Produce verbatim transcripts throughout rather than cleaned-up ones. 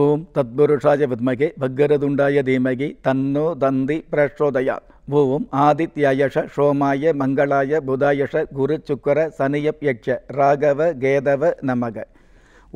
ओं तत्पुरुषाय विद्महे भग्गरतुण्डाय धीमहि तन्नो दन्ति प्रचोदयात्। ओं आदित्याय च सोमाय मंगलाय बुधाय च गुरुचुक्र सनियप्यक्ष राघव गेदव नमः।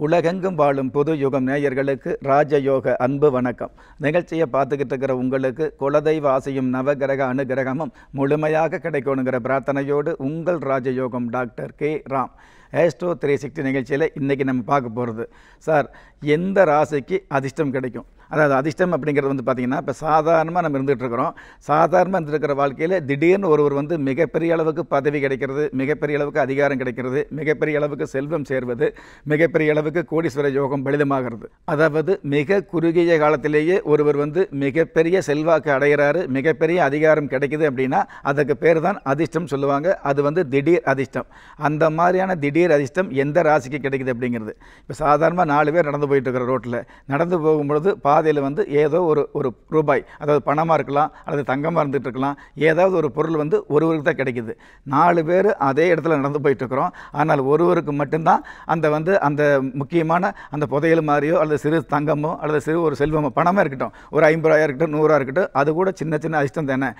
உலகெங்கும் வாழும் புது யுகம் நேயர்களுக்கு ராஜயோக அன்பு வணக்கம்। நிகழ்ச்சியை பார்த்துக்கிட்டு இருக்கிற உங்களுக்கு குலதெய்வ ஆசையும் நவகிரக அனுகிரகமும் முழுமையாக கிடைக்கணுங்கிற பிரார்த்தனையோடு உங்கள் ராஜயோகம் doctor K Ram astro three sixty நிகழ்ச்சியில் இன்றைக்கி நம்ம பார்க்க போகிறது சார் எந்த ராசிக்கு அதிர்ஷ்டம் கிடைக்கும்। அதாவது அதிர்ஷ்டம் அப்படிங்கிறது வந்து பார்த்திங்கன்னா இப்போ சாதாரணமாக நம்ம இருந்துகிட்ருக்குறோம், சாதாரணமாக இருந்துருக்கிற வாழ்க்கையில் திடீர்னு ஒருவர் வந்து மிகப்பெரிய அளவுக்கு பதவி கிடைக்கிறது, மிகப்பெரிய அளவுக்கு அதிகாரம் கிடைக்கிறது, மிகப்பெரிய அளவுக்கு செல்வம் சேர்வது, மிகப்பெரிய அளவுக்கு கோடீஸ்வர யோகம் பலிதமாகிறது। அதாவது மிக குறுகிய காலத்திலேயே ஒருவர் வந்து மிகப்பெரிய செல்வாக்கு அடைகிறாரு, மிகப்பெரிய அதிகாரம் கிடைக்குது அப்படின்னா அதுக்கு பேர் தான் அதிர்ஷ்டம் சொல்லுவாங்க। அது வந்து திடீர் அதிர்ஷ்டம்। அந்த மாதிரியான திடீர் அதிர்ஷ்டம் எந்த ராசிக்கு கிடைக்குது அப்படிங்கிறது இப்போ சாதாரணமாக நாலு பேர் நடந்து போயிட்டுருக்குற ரோட்டில் நடந்து போகும்பொழுது பாதையில் வந்து ஏதோ ஒரு ஒரு ரூபாய், அதாவது பணமாக இருக்கலாம் அல்லது தங்கமாக இருந்துகிட்டு இருக்கலாம், ஏதாவது ஒரு பொருள் வந்து ஒருவருக்கு தான் கிடைக்கிது। நாலு பேர் அதே இடத்துல நடந்து போயிட்டுருக்குறோம், ஆனால் ஒருவருக்கு மட்டும்தான் அந்த வந்து அந்த முக்கியமான அந்த புதையல் மாதிரியோ அல்லது சிறு தங்கமோ அல்லது சிறு ஒரு செல்வமோ, பணமாக இருக்கட்டும், ஒரு ஐம்பது ரூபாயாக இருக்கட்டும், நூறுரூவா இருக்கட்டும், அது கூட சின்ன சின்ன அதிர்ஷ்டம் தானே।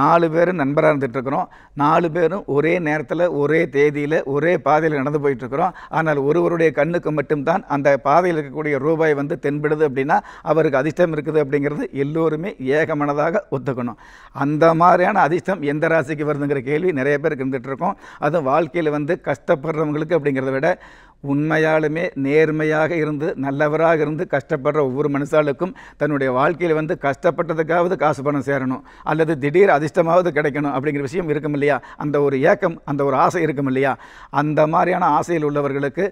நாலு பேரும் நண்பராக இருந்துகிட்ருக்குறோம், நாலு பேரும் ஒரே நேரத்தில் ஒரே தேதியில் ஒரே பாதையில் நடந்து போயிட்டுருக்குறோம், ஆனால் ஒருவருடைய கண்ணுக்கு மட்டும்தான் அந்த பாதையில் இருக்கக்கூடிய ரூபாய் வந்து தென்படுது அப்படின்னா அவருக்கு அதிர்ஷ்டம் இருக்குது அப்படிங்கிறது எல்லோருமே ஏகமனதாக ஒத்துக்கணும்। அந்த மாதிரியான அதிர்ஷ்டம் எந்த ராசிக்கு வருதுங்கிற கேள்வி நிறைய பேருக்கு இருந்துகிட்டு இருக்கோம்। அதுவும் வாழ்க்கையில் வந்து கஷ்டப்படுறவங்களுக்கு அப்படிங்கிறத விட உண்மையாலுமே நேர்மையாக இருந்து நல்லவராக இருந்து கஷ்டப்படுற ஒவ்வொரு மனுஷாளுக்கும் தன்னுடைய வாழ்க்கையில் வந்து கஷ்டப்பட்டதுக்காவது காசு பணம் சேரணும் அல்லது திடீர் அதிர்ஷ்டமாவது கிடைக்கணும் அப்படிங்கிற விஷயம் இருக்கும் இல்லையா, அந்த ஒரு ஏக்கம் அந்த ஒரு ஆசை இருக்கும் இல்லையா। அந்த மாதிரியான ஆசையில் உள்ளவர்களுக்கு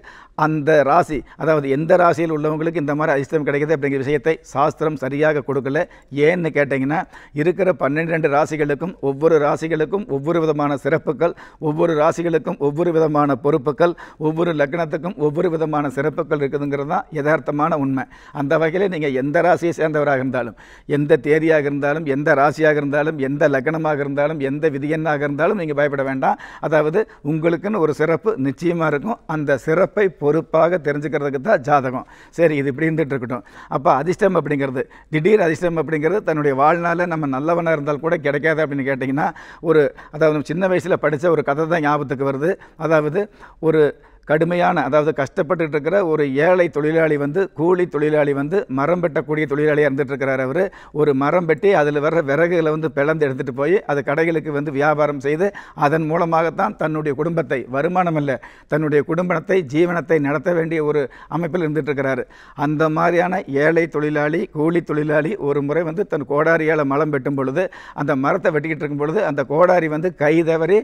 அந்த ராசி, அதாவது எந்த ராசியில் உள்ளவங்களுக்கு இந்த மாதிரி அதிர்ஷ்டம் கிடைக்கிது அப்படிங்கிற விஷயத்தை சாஸ்திரம் சரியாக கொடுக்கல। ஏன்னு கேட்டிங்கன்னா இருக்கிற பன்னிரெண்டு ராசிகளுக்கும் ஒவ்வொரு ராசிகளுக்கும் ஒவ்வொரு விதமான சிறப்புகள், ஒவ்வொரு ராசிகளுக்கும் ஒவ்வொரு விதமான பொறுப்புகள், ஒவ்வொரு லக்னத்துக்கும் ஒவ்வொரு விதமான சிறப்புகள் இருக்குதுங்கிறது தான் யதார்த்தமான உண்மை। அந்த வகையில் நீங்கள் எந்த ராசியை சேர்ந்தவராக இருந்தாலும், எந்த தேதியாக இருந்தாலும், எந்த ராசியாக இருந்தாலும், எந்த லக்னமாக இருந்தாலும், எந்த விதியன்னாக இருந்தாலும் நீங்கள் பயப்பட வேண்டாம்। அதாவது உங்களுக்குன்னு ஒரு சிறப்பு நிச்சயமாக இருக்கும், அந்த சிறப்பை பொறுப்பாக தெரிஞ்சுக்கிறதுக்கு தான் ஜாதகம்। சரி, இது இப்படி இருந்துகிட்டு இருக்கட்டும்। அப்போ அதிர்ஷ்டம் அப்படிங்கிறது, திடீர் அதிர்ஷ்டம் அப்படிங்கிறது தன்னுடைய வாழ்நாளில் நம்ம நல்லவனாக இருந்தால் கூட கிடைக்காது அப்படின்னு கேட்டிங்கன்னா ஒரு, அதாவது சின்ன வயசில் படித்த ஒரு கதை தான் ஞாபகத்துக்கு வருது। அதாவது ஒரு கடுமையான, அதாவது கஷ்டப்பட்டுட்டு இருக்கிற ஒரு ஏழை தொழிலாளி வந்து, கூலி தொழிலாளி வந்து மரம் வெட்டக்கூடிய தொழிலாளியாக இருந்துகிட்ருக்கிறார் அவர்। ஒரு மரம் வெட்டி அதில் வர்ற விறகுகளை வந்து பிளந்து எடுத்துகிட்டு போய் அது கடைகளுக்கு வந்து வியாபாரம் செய்து அதன் மூலமாகத்தான் தன்னுடைய குடும்பத்தை, வருமானம் இல்லை, தன்னுடைய குடும்பத்தை ஜீவனத்தை நடத்த வேண்டிய ஒரு அமைப்பில் இருந்துகிட்ருக்கிறாரு। அந்த மாதிரியான ஏழை தொழிலாளி கூலி தொழிலாளி ஒரு முறை வந்து தன் கோடாரியால் மரம் வெட்டும் பொழுது, அந்த மரத்தை வெட்டிக்கிட்டு இருக்கும் பொழுது அந்த கோடாரி வந்து கை தவறி,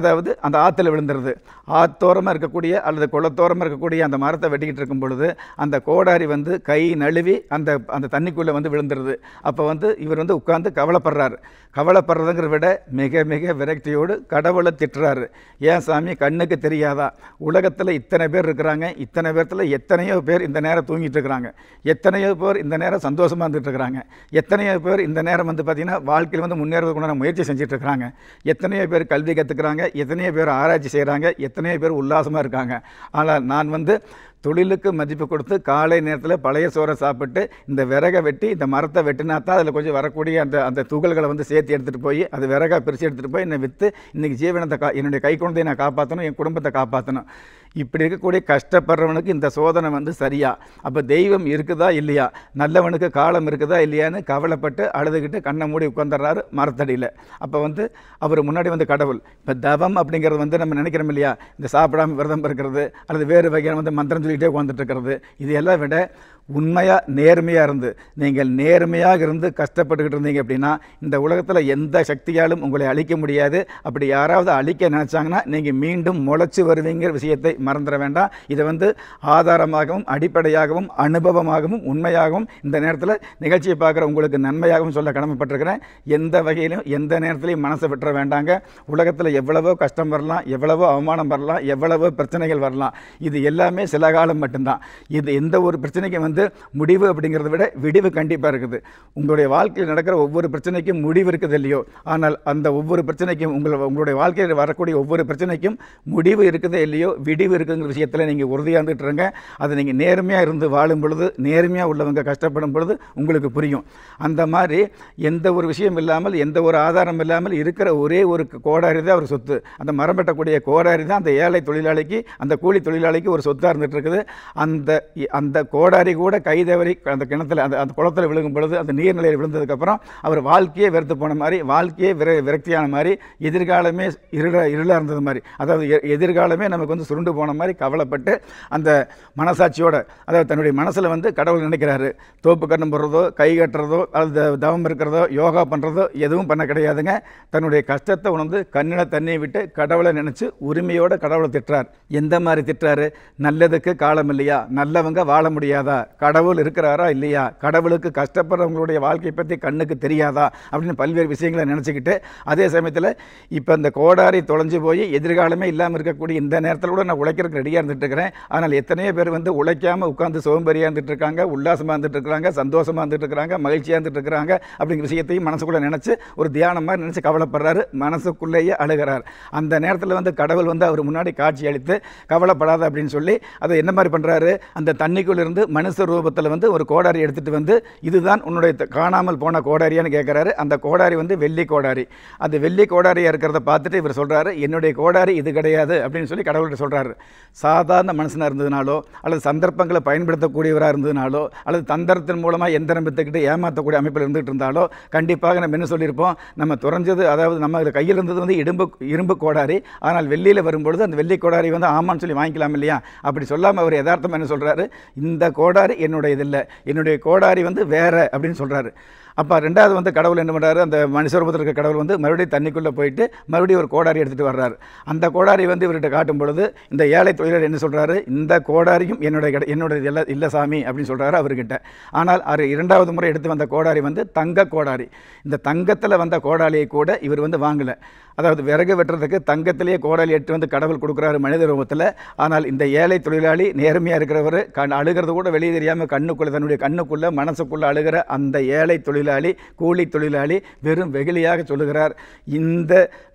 அதாவது அந்த ஆற்றுல விழுந்துருது। ஆத்தோரமாக இருக்கக்கூடிய அல்லது குளத்தோரமாக இருக்கக்கூடிய அந்த மரத்தை வெட்டிக்கிட்டு இருக்கும் பொழுது அந்த கோடாரி வந்து கை நழுவி அந்த அந்த தண்ணிக்குள்ளே வந்து விழுந்துருது। அப்போ வந்து இவர் வந்து உட்கார்ந்து கவலைப்படுறாரு। கவலைப்படுறதுங்கிற விட மிக மிக விரக்தியோடு கடவுளை திட்டுறாரு। ஏன் சாமி கண்ணுக்கு தெரியாதா, உலகத்தில் இத்தனை பேர் இருக்கிறாங்க, இத்தனை பேர்த்தில் எத்தனையோ பேர் இந்த நேரம் தூங்கிட்டு இருக்கிறாங்க, எத்தனையோ பேர் இந்த நேரம் சந்தோஷமாக இருந்துகிட்டு இருக்கிறாங்க, எத்தனையோ பேர் இந்த நேரம் வந்து பார்த்திங்கன்னா வாழ்க்கையில் வந்து முன்னேறதுக்குண்டான முயற்சி செஞ்சுட்டு இருக்கிறாங்க, எத்தனையோ பேர் கல்வி கற்றுக்கிறாங்க, எத்தனையோ பேர் ஆராய்ச்சி செய்கிறாங்க, எத்தனையோ பேர் உல்லாசமாக இருக்காங்க। ஆனால் நான் வந்து தொழிலுக்கு மதிப்பு கொடுத்து காலை நேரத்தில் பழைய சோறை சாப்பிட்டு இந்த விறகை வெட்டி இந்த மரத்தை வெட்டினா தான் அதில் கொஞ்சம் வரக்கூடிய அந்த அந்த துகள்களை வந்து சேர்த்து எடுத்துகிட்டு போய் அது விறகாக பிரித்து எடுத்துகிட்டு போய் என்னை விற்று இன்றைக்கி ஜீவனத்தை கா என்னுடைய கை கொண்டதையும் நான் காப்பாற்றணும், என் குடும்பத்தை காப்பாற்றணும்। இப்படி இருக்கக்கூடிய கஷ்டப்படுறவனுக்கு இந்த சோதனை வந்து சரியா, அப்போ தெய்வம் இருக்குதா இல்லையா, நல்லவனுக்கு காலம் இருக்குதா இல்லையான்னு கவலைப்பட்டு அழுதுகிட்டு கண்ணை மூடி உட்காந்துடுறாரு மரத்தடியில்। அப்போ வந்து அவர் முன்னாடி வந்து கடவுள், இப்போ தவம் அப்படிங்கிறது வந்து நம்ம நினைக்கிறோம் இல்லையா, இந்த சாப்பிடாமல் விரதம் இருக்கிறது அல்லது வேறு வகையான வந்து மந்திரம் சொல்லிகிட்டே உட்காந்துட்டு இருக்கிறது, இது எல்லாம் விட உண்மையாக நேர்மையாக இருந்து, நீங்கள் நேர்மையாக இருந்து கஷ்டப்பட்டுக்கிட்டு இருந்தீங்க அப்படின்னா இந்த உலகத்தில் எந்த சக்தியாலும் உங்களை அழிக்க முடியாது। அப்படி யாராவது அழிக்க நினச்சாங்கன்னா நீங்கள் மீண்டும் முளைச்சி வருவீங்கிற விஷயத்தை மறந்துட வேண்டாம்। இதை வந்து ஆதாரமாகவும் அடிப்படையாகவும் அனுபவமாகவும் உண்மையாகவும் இந்த நேரத்தில் நிகழ்ச்சியை பார்க்குற உங்களுக்கு நன்மையாகவும் சொல்ல கடமைப்பட்டிருக்கிறேன்। எந்த வகையிலும் எந்த நேரத்திலையும் மனசை விட்டுற வேண்டாங்க। உலகத்தில் எவ்வளவோ கஷ்டம் வரலாம், எவ்வளவோ அவமானம் வரலாம், எவ்வளவோ பிரச்சனைகள் வரலாம், இது எல்லாமே சில காலம் மட்டும்தான்। இது எந்த ஒரு பிரச்சனைக்கும் வந்து வந்து முடிவு அப்படிங்கறதை விட விடிவு கண்டிப்பா இருக்குது. உங்களுடைய வாழ்க்கையில் நடக்கிற ஒவ்வொரு பிரச்சனைக்கும் முடிவு இருக்குது இல்லையோ, ஆனால் அந்த ஒவ்வொரு பிரச்சனைக்கும் உங்கள் உங்களுடைய வாழ்க்கையில் வரக்கூடிய ஒவ்வொரு பிரச்சனைக்கும் முடிவு இருக்குது இல்லையோ விடிவு இருக்குங்கிற விஷயத்தில் நீங்கள் உறுதியாக இருந்துட்டு இருங்க. அது நீங்கள் நேர்மையாக இருந்து வாழும் பொழுது, நேர்மையாக உள்ளவங்க கஷ்டப்படும் பொழுது உங்களுக்கு புரியும். அந்த மாதிரி எந்த ஒரு விஷயம் இல்லாமல், எந்த ஒரு ஆதாரம் இல்லாமல் இருக்கிற ஒரே ஒரு கோடாரி தான் அவர் சொத்து. அந்த மரம் வெட்டக்கூடிய கோடாரி தான் அந்த ஏழை தொழிலாளிக்கு, அந்த கூலி தொழிலாளிக்கு ஒரு சொத்தாக இருந்துகிட்டு இருக்குது. அந்த அந்த கோடாரி கூட கை தவறி அந்த கிணத்துல அந்த அந்த குளத்தில் விழுகும் பொழுது, அந்த நீர்நிலையில் விழுந்ததுக்கப்புறம் அவர் வாழ்க்கையே வெறுத்து போன மாதிரி, வாழ்க்கையே விர விரக்தியான மாதிரி, எதிர்காலமே இருள இருளாக இருந்தது மாதிரி, அதாவது எதிர்காலமே நமக்கு வந்து சுருண்டு போன மாதிரி கவலைப்பட்டு அந்த மனசாட்சியோட, அதாவது தன்னுடைய மனசில் வந்து கடவுள் நினைக்கிறாரு, தோப்பு கண்ணம் போடுறதோ கை கட்டுறதோ அல்லது தவம் இருக்கிறதோ யோகா பண்ணுறதோ எதுவும் பண்ண கிடையாதுங்க. தன்னுடைய கஷ்டத்தை உணர்ந்து கண்ணில தண்ணியை விட்டு கடவுளை நினச்சி உரிமையோட கடவுளை திட்டுறார். எந்த மாதிரி திட்டுறாரு? நல்லதுக்கு காலம் இல்லையா? நல்லவங்க வாழ முடியாதா? கடவுள் இருக்கிறாரா இல்லையா? கடவுளுக்கு கஷ்டப்படுறவங்களுடைய வாழ்க்கையை பற்றி கண்ணுக்கு தெரியாதா? அப்படின்னு பல்வேறு விஷயங்களை நினச்சிக்கிட்டு, அதே சமயத்தில் இப்போ அந்த கோடாரி தொலைஞ்சு போய் எதிர்காலமே இல்லாமல் இருக்கக்கூடிய இந்த நேரத்தில் கூட நான் உழைக்கிறதுக்கு ரெடியாக இருந்துட்டு இருக்கிறேன். ஆனால் எத்தனையோ பேர் வந்து உழைக்காமல் உட்காந்து சோம்பேறியாக இருந்துட்டு இருக்காங்க, உல்லாசமாக இருந்துட்டு இருக்கிறாங்க, சந்தோஷமாக இருந்துட்டு இருக்கிறாங்க, மகிழ்ச்சியாக இருந்துட்டு இருக்கிறாங்க. அப்படிங்கிற விஷயத்தையும் மனசுக்குள்ளே நினச்சி ஒரு தியானம் மாதிரி நினச்சி கவலைப்படுறாரு, மனசுக்குள்ளேயே அழுகிறார். அந்த நேரத்தில் வந்து கடவுள் வந்து அவர் முன்னாடி காட்சி அளித்து கவலைப்படாத அப்படின்னு சொல்லி அதை என்ன மாதிரி பண்ணுறாரு, அந்த தண்ணிக்குள்ளிருந்து மனுஷ ரூபத்தில் வந்து ஒரு கோடாரி எடுத்துகிட்டு வந்து இதுதான் உன்னுடைய காணாமல் போன கோடாரியான்னு கேட்குறாரு. அந்த கோடாரி வந்து வெள்ளி கோடாரி. அந்த வெள்ளி கோடாரியாக இருக்கிறத பார்த்துட்டு இவர் சொல்கிறாரு, என்னுடைய கோடாரி இது கிடையாது அப்படின்னு சொல்லி கடவுள்கிட்ட சொல்கிறாரு. சாதாரண மனுஷனாக இருந்ததுனாலோ அல்லது சந்தர்ப்பங்களை பயன்படுத்தக்கூடியவராக இருந்ததுனாலோ அல்லது தந்திரத்தின் மூலமாக எந்திரம் வித்துக்கிட்டு ஏமாற்றக்கூடிய அமைப்பில் இருந்துகிட்டு இருந்தாலோ கண்டிப்பாக நம்ம என்ன சொல்லியிருப்போம், நம்ம துறஞ்சது, அதாவது நம்ம கையில் இருந்தது வந்து இடும்பு இரும்பு கோடாரி, ஆனால் வெள்ளியில் வரும்பொழுது அந்த வெள்ளி கோடாரி வந்து ஆமான்னு சொல்லி வாங்கிக்கலாம் இல்லையா? அப்படி சொல்லாமல் அவர் யதார்த்தமாக என்ன சொல்கிறாரு, இந்த கோடாரி என்னுடைய இதில்லை, என்னுடைய கோடாரி வந்து வேற அப்படின்னு சொல்கிறாரு. அப்போ ரெண்டாவது வந்து கடவுள் என்ன பண்ணுறாரு, அந்த மனுஷரூபத்தில் இருக்க கடவுள் வந்து மறுபடியும் தண்ணிக்குள்ளே போயிட்டு மறுபடியும் ஒரு கோடாரி எடுத்துகிட்டு வர்றாரு. அந்த கோடாரி வந்து இவர்கிட்ட காட்டும் பொழுது இந்த ஏழை தொழிலாளர் என்ன சொல்கிறாரு, இந்த கோடாரியும் என்னுடைய கிட என்னுடைய இல்லை இல்லை சாமி அப்படின்னு சொல்கிறாரு அவர்கிட்ட. ஆனால் அவர் இரண்டாவது முறை எடுத்து வந்த கோடாரி வந்து தங்க கோடாரி. இந்த தங்கத்தில் வந்த கோடாரியை கூட இவர் வந்து வாங்கலை. அதாவது விறகு வெட்டுறதுக்கு தங்கத்திலேயே கோடாரி எடுத்து வந்து கடவுள் கொடுக்குறாரு மனித ரூபத்தில். ஆனால் இந்த ஏழை தொழிலாளி நேர்மையாக இருக்கிறவர், கண் அழுகிறது கூட வெளியே தெரியாமல் கண்ணுக்குள்ளே தன்னுடைய கண்ணுக்குள்ளே மனசுக்குள்ளே அழுகிற அந்த ஏழை தொழிலாளி கூலி தொழிலாளி வெறும் வெகுளியாக சொல்லுகிறார், இந்த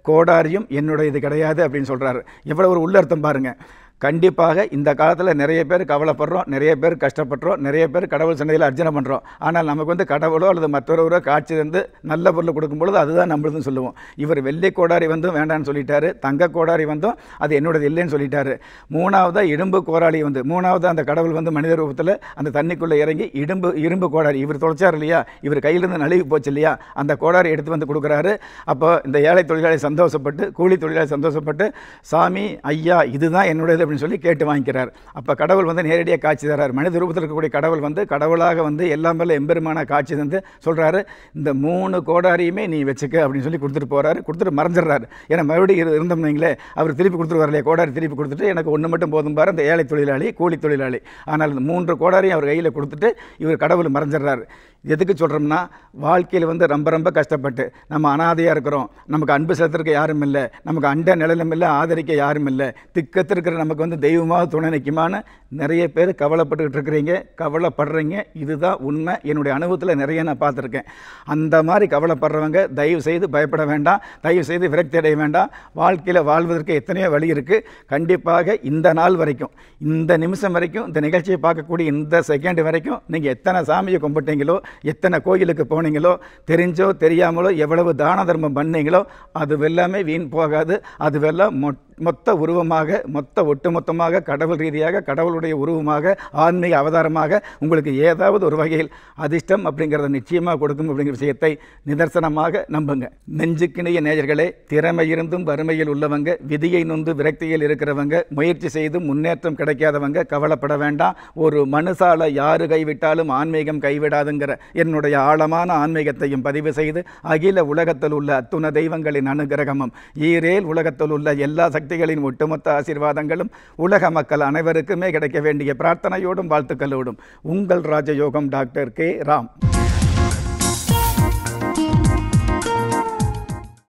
கோடாரியும் என்னுடைய இது கிடையாது அப்படின்னு சொல்கிறாரு. எவ்வளோ ஒரு உள்ளர்த்தம் பாருங்கள். கண்டிப்பாக இந்த காலத்தில் நிறைய பேர் கவலைப்படுறோம், நிறைய பேர் கஷ்டப்படுறோம், நிறைய பேர் கடவுள் சந்தையில் அர்ச்சனை பண்ணுறோம். ஆனால் நமக்கு வந்து கடவுளோ அல்லது மற்றொருவரோ காட்சி வந்து நல்ல பொருள் கொடுக்கும்பொழுது அதுதான் நம்மளுதுன்னு சொல்லுவோம். இவர் வெள்ளி கோடாரி வந்தும் வேண்டான்னு சொல்லிட்டாரு, தங்க கோடாரி வந்தும் அது என்னோடது இல்லைன்னு சொல்லிட்டாரு. மூணாவதாக இரும்பு கோடாரி வந்து, மூணாவது அந்த கடவுள் வந்து மனித ரூபத்தில் அந்த தண்ணிக்குள்ளே இறங்கி இரும்பு இரும்பு கோடாரி இவர் தொலைச்சார் இல்லையா, இவர் கையிலிருந்து நழுவி போச்சு இல்லையா, அந்த கோடாரி எடுத்து வந்து கொடுக்குறாரு. அப்போ இந்த ஏழை தொழிலாளி சந்தோஷப்பட்டு, கூலி தொழிலாளி சந்தோஷப்பட்டு, சாமி ஐயா இதுதான் என்னுடைய அப்படின்னு சொல்லி கேட்டு வாங்கிக்கிறார். அப்போ கடவுள் வந்து நேரடியாக காட்சி தரார். மனித ரூபத்தில் இருக்கக்கூடிய கடவுள் வந்து கடவுளாக வந்து எல்லாம் வல்ல எம்பெருமான காட்சி தந்து சொல்கிறாரு, இந்த மூணு கோடாரியுமே நீ வச்சுக்க அப்படின்னு சொல்லி கொடுத்துட்டு போகிறாரு. கொடுத்துட்டு மறைஞ்சிடுறாரு. ஏன்னா மறுபடியும் இருந்தோம்னீங்களே அவர் திருப்பி கொடுத்துட்டு வரலையே, கோடாரி திருப்பி கொடுத்துட்டு எனக்கு ஒன்று மட்டும் போதும் பாரு, அந்த ஏழை தொழிலாளி கூலி தொழிலாளி. ஆனால் இந்த மூன்று கோடாரியும் அவர் கையில் கொடுத்துட்டு இவர் கடவுள் மறைஞ்சிடுறாரு. எதுக்கு சொல்கிறோம்னா, வாழ்க்கையில் வந்து ரொம்ப ரொம்ப கஷ்டப்பட்டு நம்ம அனாதையாக இருக்கிறோம், நமக்கு அன்பு செலுத்துறதுக்கு யாரும் இல்லை, நமக்கு அண்ட நிலையிலும் இல்லை, ஆதரிக்க யாரும் இல்லை, திக்கத்திருக்கிற நமக்கு வந்து தெய்வமாக துணை நிற்குமான்னு நிறைய பேர் கவலைப்பட்டுக்கிட்டு இருக்கிறீங்க, கவலைப்படுறீங்க. இதுதான் உண்மை, என்னுடைய அனுபவத்தில் நிறைய நான் பார்த்துருக்கேன். அந்த மாதிரி கவலைப்படுறவங்க தயவு செய்து பயப்பட வேண்டாம், தயவு செய்து விரக்தி அடைய வேண்டாம். வாழ்க்கையில் வாழ்வதற்கு எத்தனையோ வழி இருக்குது. கண்டிப்பாக இந்த நாள் வரைக்கும், இந்த நிமிஷம் வரைக்கும், இந்த நிகழ்ச்சியை பார்க்கக்கூடிய இந்த செகண்ட் வரைக்கும் நீங்கள் எத்தனை சாமியை கும்பிட்டீங்களோ, எத்தனை கோயிலுக்கு போனீங்களோ, தெரிஞ்சோ தெரியாமலோ எவ்வளவு தான தர்மம் பண்ணீங்களோ அதுவெல்லாமே வீண் போகாது. அதுவெல்லாம் மொத்த உருவமாக, மொத்த ஒட்டுமொத்தமாக, கடவுள் ரீதியாக, கடவுளுடைய உருவமாக, ஆன்மீக அவதாரமாக உங்களுக்கு ஏதாவது ஒரு வகையில் அதிர்ஷ்டம் அப்படிங்கிறத நிச்சயமாக கொடுக்கும் அப்படிங்கிற விஷயத்தை நிதர்சனமாக நம்புங்க. நெஞ்சுக்கிணைய நேயர்களே, திறமையிருந்தும் வறுமையில் உள்ளவங்க, விதியை நொந்து விரக்தியில் இருக்கிறவங்க, முயற்சி செய்து முன்னேற்றம் கிடைக்காதவங்க கவலைப்பட வேண்டாம். ஒரு மனுஷால யாரு கைவிட்டாலும் ஆன்மீகம் கைவிடாதுங்கிற என்னுடைய ஆழமான ஆன்மீகத்தையும் பதிவு செய்து அகில உலகத்தில் உள்ள அத்துண தெய்வங்களின் அனுகிரகமும் ஈரேல் உலகத்தில் உள்ள எல்லா சக்திகளின் ஒட்டுமொத்த ஆசீர்வாதங்களும் உலக மக்கள் அனைவருக்குமே கிடைக்க வேண்டிய பிரார்த்தனையோடும் வாழ்த்துக்களோடும் உங்கள் ராஜயோகம் டாக்டர் கே ராம்.